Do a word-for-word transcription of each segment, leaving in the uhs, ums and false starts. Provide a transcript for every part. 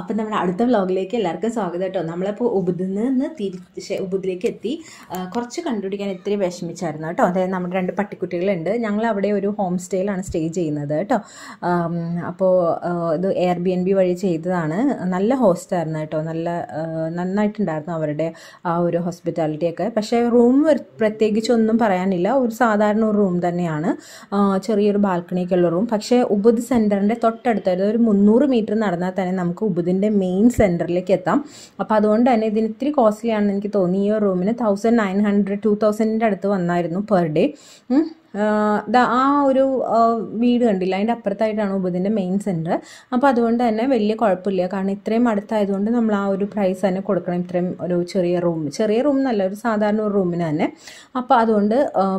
അപ്പം നമ്മുടെ അടുത്ത വ്ളോഗിലേക്ക് എല്ലാവർക്കും സ്വാഗതം കേട്ടോ. നമ്മളിപ്പോൾ ഉബുദിൽ നിന്ന് തിരിച്ച് ഉബുദിലേക്ക് എത്തി. കുറച്ച് കണ്ടുപിടിക്കാൻ ഇത്തിരി വിഷമിച്ചായിരുന്നു കേട്ടോ. അതായത് നമ്മുടെ രണ്ട് പട്ടിക്കുട്ടികളുണ്ട്. ഞങ്ങൾ അവിടെ ഒരു ഹോം സ്റ്റേയിലാണ് സ്റ്റേ ചെയ്യുന്നത് കേട്ടോ. അപ്പോൾ ഇത് എയർ ബി എൻ ബി വഴി ചെയ്തതാണ്. നല്ല ഹോസ്റ്റായിരുന്നു കേട്ടോ. നല്ല നന്നായിട്ടുണ്ടായിരുന്നു അവരുടെ ആ ഒരു ഹോസ്പിറ്റാലിറ്റിയൊക്കെ. പക്ഷേ റൂം പ്രത്യേകിച്ചൊന്നും പറയാനില്ല. ഒരു സാധാരണ ഒരു റൂം തന്നെയാണ്, ചെറിയൊരു ബാൽക്കണിക്കുള്ള റൂം. പക്ഷേ ഉബുദ് സെൻറ്ററിൻ്റെ തൊട്ടടുത്തായിരുന്നു. ഒരു മുന്നൂറ് മീറ്റർ നടന്നാൽ തന്നെ നമുക്ക് ഉബുദിൻ്റെ മെയിൻ സെൻറ്ററിലേക്ക് എത്താം. അപ്പോൾ അതുകൊണ്ട് തന്നെ ഇതിന് ഇത്തിരി കോസ്റ്റ്ലി ആണെന്ന് എനിക്ക് തോന്നി. ഈ ഒരു റൂമിന് തൗസൻഡ് നയൻ ഹൺഡ്രഡ് ടു തൗസൻഡിൻ്റെ അടുത്ത് വന്നായിരുന്നു പെർ ഡേ. ആ ഒരു വീട് കണ്ടില്ല, അതിൻ്റെ അപ്പുറത്തായിട്ടാണ് ഉബുദിൻ്റെ മെയിൻ സെൻറ്റർ. അപ്പോൾ അതുകൊണ്ട് തന്നെ വലിയ കുഴപ്പമില്ല, കാരണം ഇത്രയും അടുത്തായതുകൊണ്ട് നമ്മൾ ആ ഒരു പ്രൈസ് തന്നെ കൊടുക്കണം. ഇത്രയും ഒരു ചെറിയ റൂം ചെറിയ റൂം എന്നല്ല, ഒരു സാധാരണ ഒരു റൂമിന് തന്നെ. അപ്പോൾ അതുകൊണ്ട്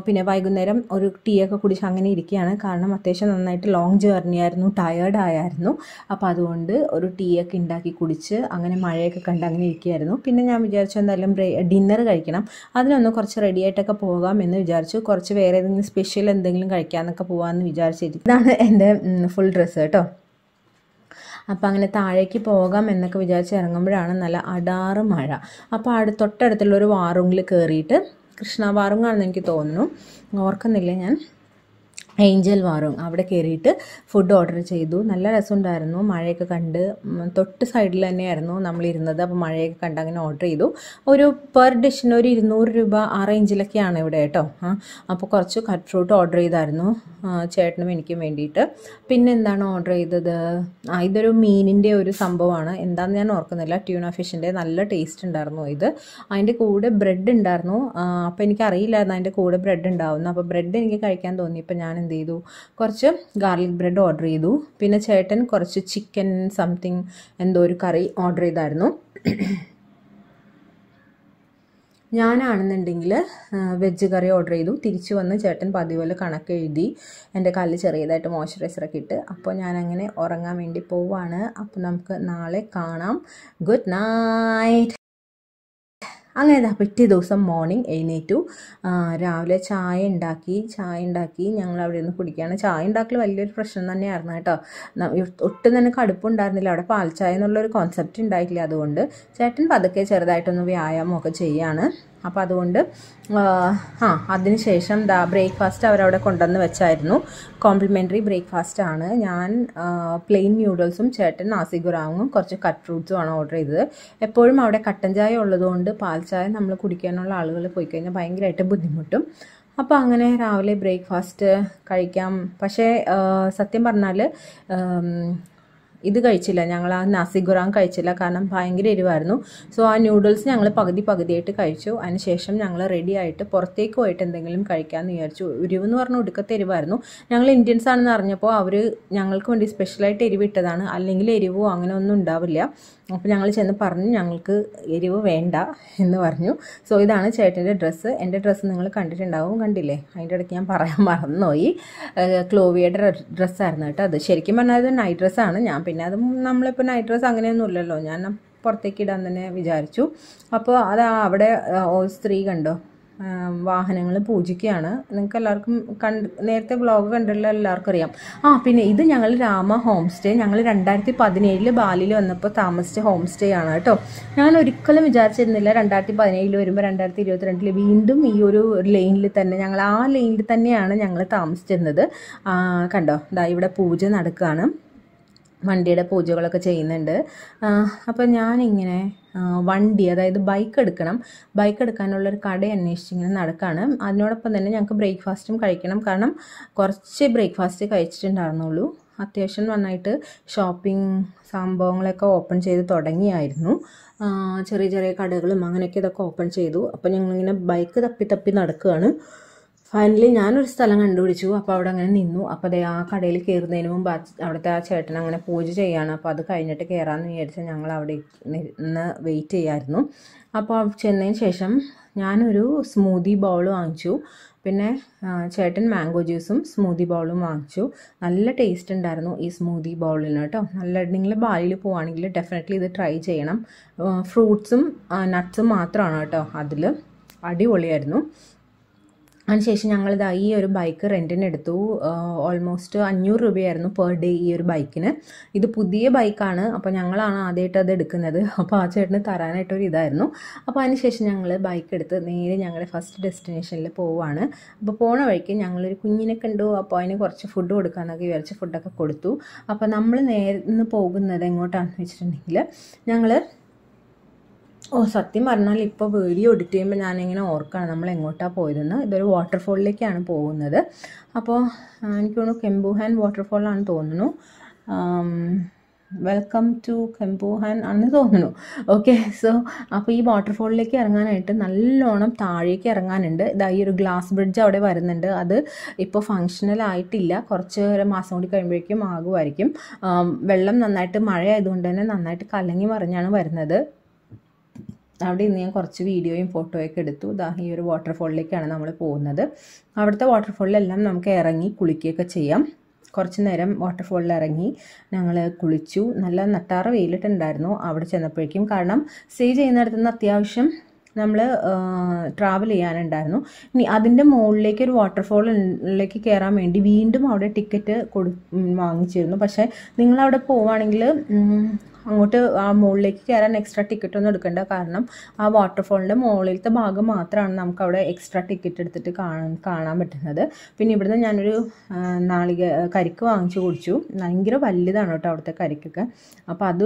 പിന്നെ വൈകുന്നേരം ഒരു ടീ ഒക്കെ കുടിച്ച് അങ്ങനെ ഇരിക്കുകയാണ്. കാരണം അത്യാവശ്യം നന്നായിട്ട് ലോങ് ജേർണി ആയിരുന്നു, ടയേർഡ് ആയായിരുന്നു. അപ്പോൾ അതുകൊണ്ട് ഒരു ടീ ഒക്കെ ഉണ്ടാക്കി കുടിച്ച് അങ്ങനെ മഴയൊക്കെ കണ്ട് അങ്ങനെ ഇരിക്കുകയായിരുന്നു. പിന്നെ ഞാൻ വിചാരിച്ചു എന്തായാലും ഡിന്നർ കഴിക്കണം, അതിനൊന്ന് കുറച്ച് റെഡിയായിട്ടൊക്കെ പോകാം എന്ന് വിചാരിച്ചു. കുറച്ച് വേറെ ഏതെങ്കിലും സ്പെഷ്യൽ എന്തെങ്കിലും കഴിക്കാമെന്നൊക്കെ പോകാമെന്ന് വിചാരിച്ചിരിക്കും. ഇതാണ് എൻ്റെ ഫുൾ ഡ്രസ്സ് കേട്ടോ. അപ്പോൾ അങ്ങനെ താഴേക്ക് പോകാം എന്നൊക്കെ വിചാരിച്ച് ഇറങ്ങുമ്പോഴാണ് നല്ല അടാറ് മഴ. അപ്പോൾ അവിടെ തൊട്ടടുത്തുള്ളൊരു വാറുങ്ങിൽ കയറിയിട്ട്, കൃഷ്ണ വാറുങ്ങാണെന്ന് എനിക്ക് തോന്നുന്നു, ഓർക്കുന്നില്ല ഞാൻ, ഏഞ്ചൽ വാറും അവിടെ കയറിയിട്ട് ഫുഡ് ഓർഡർ ചെയ്തു. നല്ല രസമുണ്ടായിരുന്നു. മഴയൊക്കെ കണ്ട് തൊട്ട് സൈഡിൽ തന്നെയായിരുന്നു നമ്മളിരുന്നത്. അപ്പോൾ മഴയൊക്കെ കണ്ട് അങ്ങനെ ഓർഡർ ചെയ്തു. ഒരു പെർ ഡിഷിന് ഒരു ഇരുന്നൂറ് രൂപ ആ റേഞ്ചിലൊക്കെയാണ് ഇവിടെ കേട്ടോ. അപ്പോൾ കുറച്ച് കട്ട് ഫ്രൂട്ട് ഓർഡർ ചെയ്തായിരുന്നു ചേട്ടനും എനിക്കും വേണ്ടിയിട്ട്. പിന്നെ എന്താണ് ഓർഡർ ചെയ്തത്? ആ, ഇതൊരു മീനിൻ്റെ ഒരു സംഭവമാണ്, എന്താണെന്ന് ഞാൻ ഓർക്കുന്നില്ല. ട്യൂണ ഫിഷിൻ്റെ നല്ല ടേസ്റ്റ് ഉണ്ടായിരുന്നു ഇത്. അതിൻ്റെ കൂടെ ബ്രെഡ് ഉണ്ടായിരുന്നു. അപ്പോൾ എനിക്കറിയില്ലായിരുന്നു അതിൻ്റെ കൂടെ ബ്രെഡ് ഉണ്ടാവുന്നു. അപ്പോൾ ബ്രെഡ് എനിക്ക് കഴിക്കാൻ തോന്നി. ഇപ്പോൾ ഞാൻ എന്ത് ചെയ്തു, കുറച്ച് ഗാർലിക് ബ്രെഡ് ഓർഡർ ചെയ്തു. പിന്നെ ചേട്ടൻ കുറച്ച് ചിക്കൻ സംതിങ് എന്തോ ഒരു കറി ഓർഡർ ചെയ്തായിരുന്നു. ഞാനാണെന്നുണ്ടെങ്കിൽ വെജ് കറി ഓർഡർ ചെയ്തു. തിരിച്ചു വന്ന് ചേട്ടൻ പതിപോലെ കണക്ക് എഴുതി. എൻ്റെ കാലിൽ ചെറിയതായിട്ട് മോയ്സ്ചറൈസറൊക്കെ ഇട്ട്. അപ്പോൾ ഞാനങ്ങനെ ഉറങ്ങാൻ വേണ്ടി പോവാണ്. അപ്പോൾ നമുക്ക് നാളെ കാണാം. Good night. അങ്ങനെ ഇതാ പിറ്റേ ദിവസം മോർണിംഗ് എഴുന്നേറ്റു. രാവിലെ ചായ ഉണ്ടാക്കി ചായ ഉണ്ടാക്കി ഞങ്ങൾ അവിടെ നിന്ന് കുടിക്കുകയാണ്. ചായ ഉണ്ടാക്കൽ വലിയൊരു പ്രശ്നം തന്നെയായിരുന്നു കേട്ടോ. ഒട്ടും തന്നെ കടുപ്പുണ്ടായിരുന്നില്ല. അവിടെ പാൽ ചായ എന്നുള്ളൊരു കോൺസെപ്റ്റ് ഉണ്ടായിട്ടില്ല. അതുകൊണ്ട് ചേട്ടൻ പതുക്കെ ചെറുതായിട്ടൊന്ന് വ്യായാമമൊക്കെ ചെയ്യുകയാണ്. അപ്പോൾ അതുകൊണ്ട് ആ അതിന് ശേഷം ദാ ബ്രേക്ക്ഫാസ്റ്റ് അവരവിടെ കൊണ്ടുവന്ന് വെച്ചായിരുന്നു. കോംപ്ലിമെൻ്ററി ബ്രേക്ക്ഫാസ്റ്റാണ്. ഞാൻ പ്ലെയിൻ ന്യൂഡിൽസും ചേട്ടൻ നാസി ഗുറാവും കുറച്ച് കട്ട് ഫ്രൂട്ട്സുമാണ് ഓർഡർ ചെയ്തത്. എപ്പോഴും അവിടെ കട്ടൻ ചായ ഉള്ളതുകൊണ്ട് പാൽ ചായ നമ്മൾ കുടിക്കാനുള്ള ആളുകൾ പോയി കഴിഞ്ഞാൽ ഭയങ്കരമായിട്ട് ബുദ്ധിമുട്ടും. അപ്പോൾ അങ്ങനെ രാവിലെ ബ്രേക്ക്ഫാസ്റ്റ് കഴിക്കാം. പക്ഷേ സത്യം പറഞ്ഞാൽ ഇത് കഴിച്ചില്ല, ഞങ്ങൾ ആ നാസി ഗുറാൻ കഴിച്ചില്ല, കാരണം ഭയങ്കര എരിവായിരുന്നു. സോ ആ ന്യൂഡിൽസ് ഞങ്ങൾ പകുതി പകുതിയായിട്ട് കഴിച്ചു. അതിന് ശേഷം ഞങ്ങൾ റെഡി ആയിട്ട് പുറത്തേക്ക് പോയിട്ട് എന്തെങ്കിലും കഴിക്കാമെന്ന് വിചാരിച്ചു. എരിവെന്ന് പറഞ്ഞാൽ ഒടുക്കത്തെ എരിവായിരുന്നു. ഞങ്ങൾ ഇന്ത്യൻസ് ആണെന്ന് അറിഞ്ഞപ്പോൾ അവർ ഞങ്ങൾക്ക് വേണ്ടി സ്പെഷ്യലായിട്ട് എരിവിട്ടതാണ്, അല്ലെങ്കിൽ എരിവോ അങ്ങനെ ഒന്നും ഉണ്ടാവില്ല. അപ്പോൾ ഞങ്ങൾ ചെന്ന് പറഞ്ഞു ഞങ്ങൾക്ക് എരിവ് വേണ്ട എന്ന് പറഞ്ഞു. സോ ഇതാണ് ചേട്ടൻ്റെ ഡ്രസ്സ്. എൻ്റെ ഡ്രസ്സ് നിങ്ങൾ കണ്ടിട്ടുണ്ടാവും, കണ്ടില്ലേ? അതിൻ്റെ ഇടയ്ക്ക് ഞാൻ പറയാൻ മറന്നുപോയി. ക്ലോവിയുടെ ഡ്രസ്സായിരുന്നു കേട്ടോ അത്. ശരിക്കും പറഞ്ഞാൽ അത് നൈറ്റ് ഡ്രസ്സാണ്. ഞാൻ പിന്നെ അത് നമ്മളിപ്പോൾ നൈറ്റ് ഡ്രസ്സ് അങ്ങനെയൊന്നും ഇല്ലല്ലോ, ഞാൻ പുറത്തേക്ക് ഇടാൻ തന്നെ വിചാരിച്ചു. അപ്പോൾ അത് അവിടെ സ്ത്രീ കണ്ടോ വാഹനങ്ങൾ പൂജിക്കുകയാണ്. നിങ്ങൾക്ക് എല്ലാവർക്കും കണ്ട് നേരത്തെ വ്ളോഗ് കണ്ടിട്ടുള്ള എല്ലാവർക്കും അറിയാം. ആ പിന്നെ ഇത് ഞങ്ങൾ രാമ ഹോം സ്റ്റേ, ഞങ്ങൾ രണ്ടായിരത്തി പതിനേഴിൽ ബാലിയിൽ വന്നപ്പോൾ താമസിച്ച ഹോം സ്റ്റേ ആണ് കേട്ടോ. ഞാൻ ഒരിക്കലും വിചാരിച്ചിരുന്നില്ല രണ്ടായിരത്തി പതിനേഴിൽ വരുമ്പോൾ രണ്ടായിരത്തി ഇരുപത്തിരണ്ടിൽ വീണ്ടും ഈ ഒരു ലൈനിൽ തന്നെ, ഞങ്ങൾ ആ ലൈനിൽ തന്നെയാണ് ഞങ്ങൾ താമസിച്ചിരുന്നത്. കണ്ടോ ദാ ഇവിടെ പൂജ നടക്കുകയാണ്, വണ്ടിയുടെ പൂജകളൊക്കെ ചെയ്യുന്നുണ്ട്. അപ്പോൾ ഞാനിങ്ങനെ വണ്ടി, അതായത് ബൈക്ക് എടുക്കണം, ബൈക്ക് എടുക്കാനുള്ളൊരു കട അന്വേഷിച്ചിങ്ങനെ നടക്കുകയാണ്. അതിനോടൊപ്പം തന്നെ ഞങ്ങൾക്ക് ബ്രേക്ക്ഫാസ്റ്റും കഴിക്കണം, കാരണം കുറച്ച് ബ്രേക്ക്ഫാസ്റ്റ് കഴിച്ചിട്ടുണ്ടായിരുന്നുള്ളൂ. അത്യാവശ്യം നന്നായിട്ട് ഷോപ്പിംഗ് സംഭവങ്ങളൊക്കെ ഓപ്പൺ ചെയ്ത് തുടങ്ങിയായിരുന്നു. ചെറിയ ചെറിയ കടകളും അങ്ങനെയൊക്കെ ഇതൊക്കെ ഓപ്പൺ ചെയ്തു. അപ്പോൾ ഞങ്ങളിങ്ങനെ ബൈക്ക് തപ്പി തപ്പി നടക്കുകയാണ്. ഫൈനലി ഞാനൊരു സ്ഥലം കണ്ടുപിടിച്ചു. അപ്പോൾ അവിടെ അങ്ങനെ നിന്നു. അപ്പോൾ അതേ ആ കടയിൽ കയറുന്നതിന് മുമ്പ് അവിടുത്തെ ആ ചേട്ടൻ അങ്ങനെ പൂജ ചെയ്യുകയാണ്. അപ്പോൾ അത് കഴിഞ്ഞിട്ട് കയറാമെന്ന് വിചാരിച്ചാൽ ഞങ്ങൾ അവിടെ നിന്ന് വെയിറ്റ് ചെയ്യായിരുന്നു. അപ്പോൾ ചെന്നതിന് ശേഷം ഞാനൊരു സ്മൂതി ബൗൾ വാങ്ങിച്ചു. പിന്നെ ചേട്ടൻ മാംഗോ ജ്യൂസും സ്മൂതി ബൗളും വാങ്ങിച്ചു. നല്ല ടേസ്റ്റ് ഉണ്ടായിരുന്നു ഈ സ്മൂതി ബൗളിന് കേട്ടോ. നല്ല, നിങ്ങൾ ബാലിയിൽ പോവുകയാണെങ്കിൽ ഡെഫിനറ്റ്ലി ഇത് ട്രൈ ചെയ്യണം. ഫ്രൂട്ട്സും നട്ട്സും മാത്രമാണ് കേട്ടോ അതിൽ. അടിപൊളിയായിരുന്നു. അതിനുശേഷം ഞങ്ങളിതാ ഈ ഒരു ബൈക്ക് റെൻറ്റിനെടുത്തു. ഓൾമോസ്റ്റ് അഞ്ഞൂറ് രൂപയായിരുന്നു പെർ ഡേ ഈ ഒരു ബൈക്കിന്. ഇത് പുതിയ ബൈക്കാണ്, അപ്പോൾ ഞങ്ങളാണ് ആദ്യമായിട്ട് അത് എടുക്കുന്നത്. അപ്പോൾ ആ ചേട്ടന് തരാനായിട്ടൊരു ഇതായിരുന്നു. അപ്പോൾ അതിനുശേഷം ഞങ്ങൾ ബൈക്ക് എടുത്ത് നേരെ ഞങ്ങളുടെ ഫസ്റ്റ് ഡെസ്റ്റിനേഷനിൽ പോവുകയാണ്. അപ്പോൾ പോണ വഴിക്ക് ഞങ്ങളൊരു കുഞ്ഞിനെ കണ്ടു. അപ്പോൾ അതിന് കുറച്ച് ഫുഡ് കൊടുക്കാമെന്നൊക്കെ വിചാരിച്ച് ഫുഡൊക്കെ കൊടുത്തു. അപ്പോൾ നമ്മൾ നേരെ നിന്ന് പോകുന്നത് എങ്ങോട്ടാണെന്ന് വെച്ചിട്ടുണ്ടെങ്കിൽ, ഞങ്ങൾ ഓ സത്യം പറഞ്ഞാൽ ഇപ്പോൾ വീഡിയോ എഡിറ്റ് ചെയ്യുമ്പോൾ ഞാനിങ്ങനെ ഓർക്കുകയാണ് നമ്മൾ എങ്ങോട്ടാണ് പോയതെന്ന്. ഇതൊരു വാട്ടർഫോളിലേക്കാണ് പോകുന്നത്. അപ്പോൾ എനിക്ക് തോന്നുന്നു കെംബുഹാൻ വാട്ടർഫോളാണെന്ന് തോന്നുന്നു. വെൽക്കം ടു കെംബുഹാൻ ആണെന്ന് തോന്നുന്നു. ഓക്കെ, സോ അപ്പോൾ ഈ വാട്ടർഫോളിലേക്ക് ഇറങ്ങാനായിട്ട് നല്ലോണം താഴേക്ക് ഇറങ്ങാനുണ്ട്. ഇതാ ഈ ഒരു ഗ്ലാസ് ബ്രിഡ്ജ് അവിടെ വരുന്നുണ്ട്. അത് ഇപ്പോൾ ഫങ്ഷണൽ ആയിട്ടില്ല, കുറച്ച് ഒരു മാസം കൂടി കഴിയുമ്പോഴേക്കും ആകുമായിരിക്കും. വെള്ളം നന്നായിട്ട് മഴയായതുകൊണ്ട് തന്നെ നന്നായിട്ട് കലങ്ങി മറിഞ്ഞാണ് വരുന്നത്. അവിടെ ഇന്ന് ഞാൻ കുറച്ച് വീഡിയോയും ഫോട്ടോയൊക്കെ എടുത്തു. ദാ ഈ ഒരു വാട്ടർഫോളിലേക്കാണ് നമ്മൾ പോകുന്നത്. അവിടുത്തെ വാട്ടർഫോളിലെല്ലാം നമുക്ക് ഇറങ്ങി കുളിക്കുകയൊക്കെ ചെയ്യാം. കുറച്ച് നേരം വാട്ടർഫോളിൽ ഇറങ്ങി ഞങ്ങൾ കുളിച്ചു. നല്ല നട്ടാറ വെയിലിട്ടുണ്ടായിരുന്നു അവിടെ ചെന്നപ്പോഴേക്കും. കാരണം സ്റ്റേ ചെയ്യുന്നിടത്തു നിന്ന് അത്യാവശ്യം നമ്മൾ ട്രാവൽ ചെയ്യാനുണ്ടായിരുന്നു. ഇനി അതിൻ്റെ മുകളിലേക്ക് ഒരു വാട്ടർഫോളിലേക്ക് കയറാൻ വേണ്ടി വീണ്ടും അവിടെ ടിക്കറ്റ് കൊടു വാങ്ങിച്ചിരുന്നു. പക്ഷേ നിങ്ങളവിടെ പോവുകയാണെങ്കിൽ അങ്ങോട്ട് ആ മുകളിലേക്ക് കയറാൻ എക്സ്ട്രാ ടിക്കറ്റ് ഒന്നും എടുക്കേണ്ട. കാരണം ആ വാട്ടർഫോളിൻ്റെ മുകളിലത്തെ ഭാഗം മാത്രമാണ് നമുക്കവിടെ എക്സ്ട്രാ ടിക്കറ്റ് എടുത്തിട്ട് കാണാൻ കാണാൻ പറ്റുന്നത്. പിന്നെ ഇവിടുന്ന് ഞാനൊരു നാളിക കരിക്ക് വാങ്ങിച്ച് കുടിച്ചു. ഭയങ്കര വലുതാണ് കേട്ടോ അവിടുത്തെ കരിക്കൊക്കെ. അപ്പോൾ അത്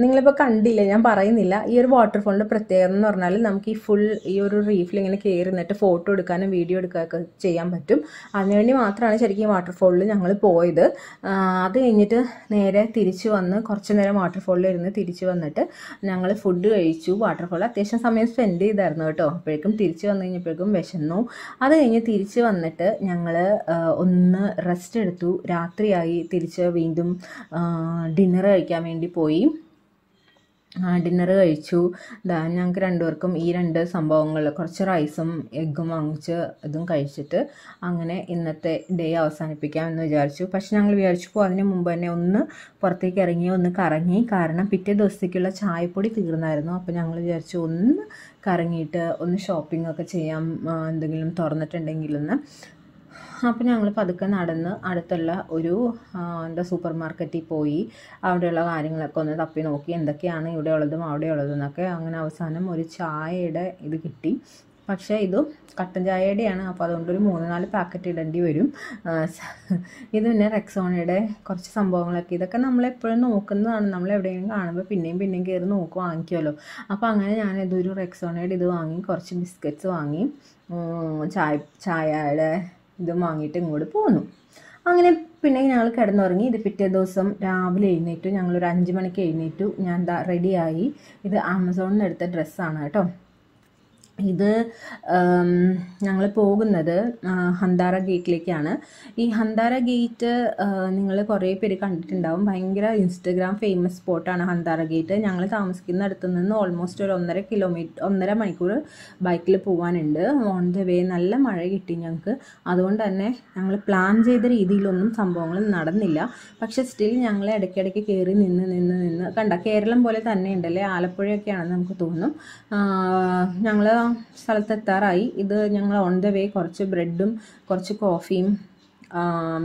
നിങ്ങളിപ്പോൾ കണ്ടില്ലേ, ഞാൻ പറയുന്നില്ല. ഈ ഒരു വാട്ടർഫോളിൻ്റെ പ്രത്യേകത എന്ന് പറഞ്ഞാൽ നമുക്ക് ഈ ഫുൾ ഈ ഒരു റീഫിൽ ഇങ്ങനെ കയറി നിന്നിട്ട് ഫോട്ടോ എടുക്കാനും വീഡിയോ എടുക്കാനൊക്കെ ചെയ്യാൻ പറ്റും. അതിനുവേണ്ടി മാത്രമാണ് ശരിക്കും വാട്ടർഫോളിൽ ഞങ്ങൾ പോയത്. അത് കഴിഞ്ഞിട്ട് നേരെ തിരിച്ചു വന്ന് കുറച്ച് നേരം വാട്ടർഫോളിൽ ഇരുന്ന് തിരിച്ചു വന്നിട്ട് ഞങ്ങൾ ഫുഡ് കഴിച്ചു. വാട്ടർഫോളിൽ അത്യാവശ്യം സമയം സ്പെൻഡ് ചെയ്തായിരുന്നു കേട്ടോ. അപ്പോഴേക്കും തിരിച്ചു വന്നു കഴിഞ്ഞപ്പോഴേക്കും വിശന്നു. അത് കഴിഞ്ഞ് തിരിച്ച് വന്നിട്ട് ഞങ്ങൾ ഒന്ന് റെസ്റ്റ് എടുത്തു. രാത്രിയായി. തിരിച്ച് വീണ്ടും ഡിന്നർ കഴിക്കാൻ വേണ്ടി പോയി. ഡിന്നർ കഴിച്ചു. ദാ ഞങ്ങൾക്ക് രണ്ടുപേർക്കും ഈ രണ്ട് സംഭവങ്ങൾ കുറച്ച് റൈസും എഗ്ഗും വാങ്ങിച്ച് ഇതും കഴിച്ചിട്ട് അങ്ങനെ ഇന്നത്തെ ഡേ അവസാനിപ്പിക്കാമെന്ന് വിചാരിച്ചു. പക്ഷെ ഞങ്ങൾ വിചാരിച്ചു പോകും അതിന് മുമ്പ് തന്നെ ഒന്ന് പുറത്തേക്ക് ഇറങ്ങി ഒന്ന് കറങ്ങി. കാരണം പിറ്റേ ദിവസത്തേക്കുള്ള ചായപ്പൊടി തീർന്നായിരുന്നു. അപ്പോൾ ഞങ്ങൾ വിചാരിച്ചു ഒന്ന് കറങ്ങിയിട്ട് ഒന്ന് ഷോപ്പിംഗ് ഒക്കെ ചെയ്യാം എന്തെങ്കിലും തുറന്നിട്ടുണ്ടെങ്കിലൊന്ന്. അപ്പോൾ ഞങ്ങൾ പതുക്കെ നടന്ന് അടുത്തുള്ള ഒരു എന്താ സൂപ്പർ മാർക്കറ്റിൽ പോയി അവിടെയുള്ള കാര്യങ്ങളൊക്കെ ഒന്ന് തപ്പി നോക്കി. എന്തൊക്കെയാണ് ഇവിടെ ഉള്ളതും അവിടെ ഉള്ളതെന്നൊക്കെ. അങ്ങനെ അവസാനം ഒരു ചായയുടെ ഇത് കിട്ടി. പക്ഷേ ഇത് കട്ടൻ ചായയുടെയാണ്. അപ്പോൾ അതുകൊണ്ടൊരു മൂന്ന് നാല് പാക്കറ്റ് ഇടേണ്ടി വരും. ഇത് പിന്നെ റെക്സോണയുടെ കുറച്ച് സംഭവങ്ങളൊക്കെ. ഇതൊക്കെ നമ്മളെപ്പോഴും നോക്കുന്നതാണ്. നമ്മളെവിടെയെങ്കിലും കാണുമ്പോൾ പിന്നെയും പിന്നെയും കയറി നോക്കി വാങ്ങിക്കുമല്ലോ. അപ്പോൾ അങ്ങനെ ഞാനിതൊരു റെക്സോണയുടെ ഇത് വാങ്ങി, കുറച്ച് ബിസ്ക്കറ്റ്സ് വാങ്ങി, ചായ ചായയുടെ ഇതും വാങ്ങിയിട്ട് ഇങ്ങോട്ട് പോന്നു. അങ്ങനെ പിന്നെ ഞങ്ങൾ കിടന്നുറങ്ങി. ഇത് പിറ്റേ ദിവസം രാവിലെ എഴുന്നേറ്റു. ഞങ്ങളൊരു അഞ്ച് മണിക്ക് എഴുന്നേറ്റു. ഞാൻ ദാ റെഡിയായി. ഇത് ആമസോണിൽ നിന്ന് എടുത്ത ഡ്രസ്സാണ് കേട്ടോ. ഇത് ഞങ്ങൾ പോകുന്നത് ഹന്താറ ഗേറ്റിലേക്കാണ്. ഈ ഹന്താറ ഗേറ്റ് നിങ്ങൾ കുറേ പേര് കണ്ടിട്ടുണ്ടാവും. ഭയങ്കര ഇൻസ്റ്റഗ്രാം ഫേമസ് സ്പോട്ടാണ് ഹന്താറ ഗേറ്റ്. ഞങ്ങൾ താമസിക്കുന്ന അടുത്ത് നിന്ന് ഓൾമോസ്റ്റ് ഒരു ഒന്നര കിലോമീറ്റർ ഒന്നര മണിക്കൂർ ബൈക്കിൽ പോകാനുണ്ട്. ഓൺ ദ വേ നല്ല മഴ കിട്ടി ഞങ്ങൾക്ക്. അതുകൊണ്ട് തന്നെ ഞങ്ങൾ പ്ലാൻ ചെയ്ത രീതിയിലൊന്നും സംഭവങ്ങൾ നടന്നില്ല. പക്ഷെ സ്റ്റിൽ ഞങ്ങൾ ഇടയ്ക്കിടയ്ക്ക് കയറി നിന്ന് നിന്ന് നിന്ന് കണ്ട കേരളം പോലെ തന്നെ ഉണ്ടല്ലേ, ആലപ്പുഴയൊക്കെയാണെന്ന് നമുക്ക് തോന്നും. ഞങ്ങൾ സ്ഥലത്തെത്താറായി. ഇത് ഞങ്ങൾ ഓൺ ദ വേ കുറച്ച് ബ്രെഡും കുറച്ച് കോഫിയും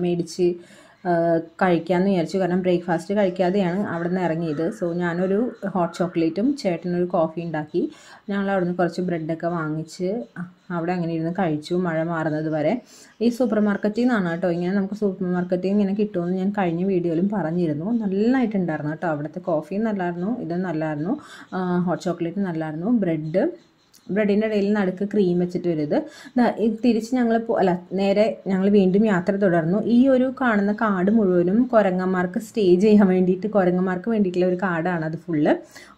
മേടിച്ച് കഴിക്കാമെന്ന് വിചാരിച്ചു. കാരണം ബ്രേക്ക്ഫാസ്റ്റ് കഴിക്കാതെയാണ് അവിടെ നിന്ന് ഇറങ്ങിയത്. സോ ഞാനൊരു ഹോട്ട് ചോക്ലേറ്റും ചേട്ടനൊരു കോഫി ഉണ്ടാക്കി. ഞങ്ങൾ അവിടെ നിന്ന് കുറച്ച് ബ്രെഡൊക്കെ വാങ്ങിച്ച് അവിടെ അങ്ങനെ ഇരുന്ന് കഴിച്ചു മഴ മാറുന്നത് വരെ. ഈ സൂപ്പർ മാർക്കറ്റിൽ നിന്നാണ് കേട്ടോ ഇങ്ങനെ നമുക്ക് സൂപ്പർ മാർക്കറ്റിൽ ഇങ്ങനെ കിട്ടുമെന്ന് ഞാൻ കഴിഞ്ഞ വീഡിയോയിലും പറഞ്ഞിരുന്നു. നല്ലതായിട്ടുണ്ടായിരുന്നു കേട്ടോ. അവിടുത്തെ കോഫി നല്ലതായിരുന്നു, ഇത് നല്ലതായിരുന്നു, ഹോട്ട് ചോക്ലേറ്റ് നല്ലതായിരുന്നു, ബ്രെഡ് ബ്രെഡിൻ്റെ ഇടയിൽ നടുക്ക് ക്രീം വെച്ചിട്ട് വരുത്. തിരിച്ച് ഞങ്ങൾ അല്ല നേരെ ഞങ്ങൾ വീണ്ടും യാത്ര തുടർന്നു. ഈ ഒരു കാണുന്ന കാർഡ് മുഴുവനും കുരങ്ങന്മാർക്ക് സ്റ്റേ ചെയ്യാൻ വേണ്ടിയിട്ട് കുരങ്ങന്മാർക്ക് വേണ്ടിയിട്ടുള്ള ഒരു കാർഡാണ് അത് ഫുള്ള്.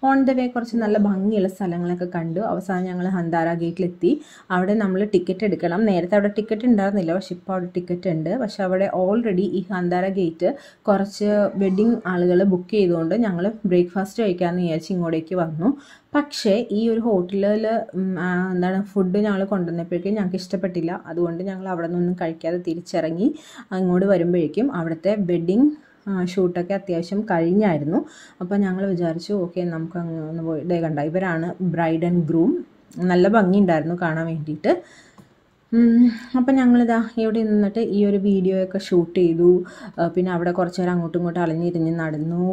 ഓൺ ദ വേ കുറച്ച് നല്ല ഭംഗിയുള്ള സ്ഥലങ്ങളൊക്കെ കണ്ടു. അവസാനം ഞങ്ങൾ ഹന്താര ഗേറ്റിലെത്തി. അവിടെ നമ്മൾ ടിക്കറ്റ് എടുക്കണം. നേരത്തെ അവിടെ ടിക്കറ്റ് ഉണ്ടായിരുന്നില്ല, പക്ഷെ ഇപ്പോൾ അവിടെ ടിക്കറ്റ് ഉണ്ട്. പക്ഷെ അവിടെ ഓൾറെഡി ഈ ഹന്താര ഗേറ്റ് കുറച്ച് വെഡ്ഡിങ് ആളുകൾ ബുക്ക് ചെയ്തുകൊണ്ട് ഞങ്ങൾ ബ്രേക്ക്ഫാസ്റ്റ് കഴിക്കാമെന്ന് വിചാരിച്ച് ഇങ്ങോട്ടേക്ക് വന്നു. പക്ഷേ ഈ ഒരു ഹോട്ടലിൽ എന്താണ് ഫുഡ് ഞങ്ങൾ കൊണ്ടുവന്നപ്പോഴേക്കും ഞങ്ങൾക്ക് ഇഷ്ടപ്പെട്ടില്ല. അതുകൊണ്ട് ഞങ്ങൾ അവിടെ നിന്നൊന്നും കഴിക്കാതെ തിരിച്ചിറങ്ങി. അങ്ങോട്ട് വരുമ്പോഴേക്കും അവിടുത്തെ വെഡ്ഡിങ് ഷൂട്ടൊക്കെ അത്യാവശ്യം കഴിഞ്ഞായിരുന്നു. അപ്പോൾ ഞങ്ങൾ വിചാരിച്ചു ഓക്കെ നമുക്ക് അങ്ങ് പോയി ഡേ കണ്ട ഇവരാണ് ബ്രൈഡ് ആൻഡ് ഗ്രൂം. നല്ല ഭംഗിയുണ്ടായിരുന്നു കാണാൻ വേണ്ടിയിട്ട്. അപ്പം ഞങ്ങളിതാ ഇവിടെ നിന്നിട്ട് ഈ ഒരു വീഡിയോയൊക്കെ ഷൂട്ട് ചെയ്തു. പിന്നെ അവിടെ കുറച്ച് നേരം അങ്ങോട്ടും ഇങ്ങോട്ടും അലഞ്ഞിരിഞ്ഞ് നടന്നു,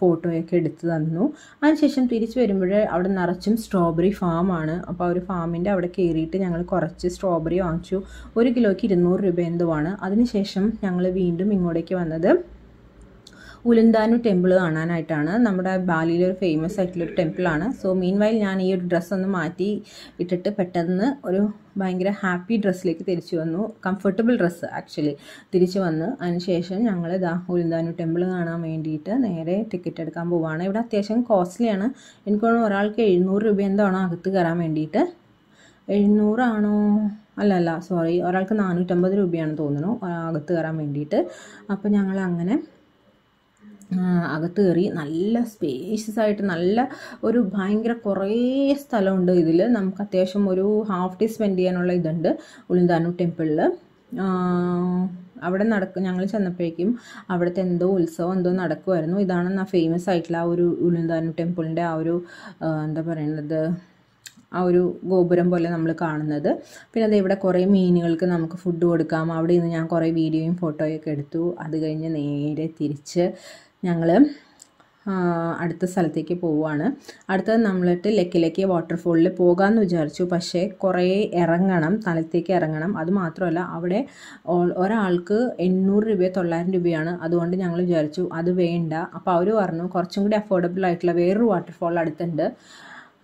ഫോട്ടോയൊക്കെ എടുത്ത് തന്നു. അതിനുശേഷം തിരിച്ച് വരുമ്പോൾ അവിടെ നിറച്ചും സ്ട്രോബെറി ഫാമാണ്. അപ്പോൾ ആ ഒരു ഫാമിൻ്റെ അവിടെ കയറിയിട്ട് ഞങ്ങൾ കുറച്ച് സ്ട്രോബെറി വാങ്ങിച്ചു. ഒരു കിലോയ്ക്ക് ഇരുന്നൂറ് രൂപ എന്തുമാണ്. അതിനുശേഷം ഞങ്ങൾ വീണ്ടും ഇങ്ങോട്ടേക്ക് വന്നത് ഉലുന്താനു ടെമ്പിൾ കാണാനായിട്ടാണ്. നമ്മുടെ ബാലിയിലൊരു ഫേമസ് ആയിട്ടുള്ളൊരു ടെമ്പിളാണ്. സോ മീൻ വൈൽ ഞാൻ ഈ ഒരു ഡ്രസ്സൊന്ന് മാറ്റി ഇട്ടിട്ട് പെട്ടെന്ന് ഒരു ഭയങ്കര ഹാപ്പി ഡ്രസ്സിലേക്ക് തിരിച്ചു വന്നു. കംഫർട്ടബിൾ ഡ്രസ്സ് ആക്ച്വലി തിരിച്ചു വന്ന്. അതിനുശേഷം ഞങ്ങൾ ദാ ഉലുന്താനു ടെമ്പിൾ കാണാൻ വേണ്ടിയിട്ട് നേരെ ടിക്കറ്റ് എടുക്കാൻ പോവുകയാണ്. ഇവിടെ അത്യാവശ്യം കോസ്റ്റ്ലിയാണ്. എനിക്ക് തോന്നുന്നു ഒരാൾക്ക് എഴുന്നൂറ് രൂപ എന്താണോ അകത്ത് കയറാൻ വേണ്ടിയിട്ട്. എഴുന്നൂറാണോ അല്ല അല്ല സോറി ഒരാൾക്ക് നാനൂറ്റമ്പത് രൂപയാണ് തോന്നുന്നു അകത്ത് കയറാൻ വേണ്ടിയിട്ട്. അപ്പോൾ ഞങ്ങൾ അങ്ങനെ അകത്ത് കയറി. നല്ല സ്പേഷ്യസ് ആയിട്ട് നല്ല ഒരു ഭയങ്കര കുറേ സ്ഥലമുണ്ട് ഇതിൽ. നമുക്ക് അത്യാവശ്യം ഒരു ഹാഫ് ഡേ സ്പെൻഡ് ചെയ്യാനുള്ള ഇതുണ്ട് ഉളുന്താനൂർ ടെമ്പിളിൽ. അവിടെ നടക്ക ഞങ്ങൾ ചെന്നപ്പോഴേക്കും അവിടുത്തെ എന്തോ ഉത്സവം എന്തോ നടക്കുമായിരുന്നു. ഇതാണ് ഫേമസ് ആയിട്ടുള്ള ആ ഒരു ഉളുന്താനൂർ ടെമ്പിളിൻ്റെ ആ ഒരു എന്താ പറയുന്നത് ആ ഒരു ഗോപുരം പോലെ നമ്മൾ കാണുന്നത്. പിന്നെ അത് ഇവിടെ കുറേ മീനുകൾക്ക് നമുക്ക് ഫുഡ് കൊടുക്കാം. അവിടെ നിന്ന് ഞാൻ കുറേ വീഡിയോയും ഫോട്ടോയൊക്കെ എടുത്തു. അത് കഴിഞ്ഞ് നേരെ തിരിച്ച് ഞങ്ങൾ അടുത്ത സ്ഥലത്തേക്ക് പോവുകയാണ്. അടുത്തത് നമ്മളിട്ട് ലക്കിലേക്ക് വാട്ടർഫോളിൽ പോകാമെന്ന് വിചാരിച്ചു. പക്ഷേ കുറേ ഇറങ്ങണം, തലത്തേക്ക് ഇറങ്ങണം. അതുമാത്രമല്ല അവിടെ ഒരാൾക്ക് എണ്ണൂറ് രൂപയോ തൊള്ളായിരം രൂപയാണ്. അതുകൊണ്ട് ഞങ്ങൾ വിചാരിച്ചു അത് വേണ്ട. അപ്പോൾ അവർ പറഞ്ഞു കുറച്ചും കൂടി അഫോർഡബിൾ ആയിട്ടുള്ള വേറൊരു വാട്ടർഫോൾ അടുത്തുണ്ട്,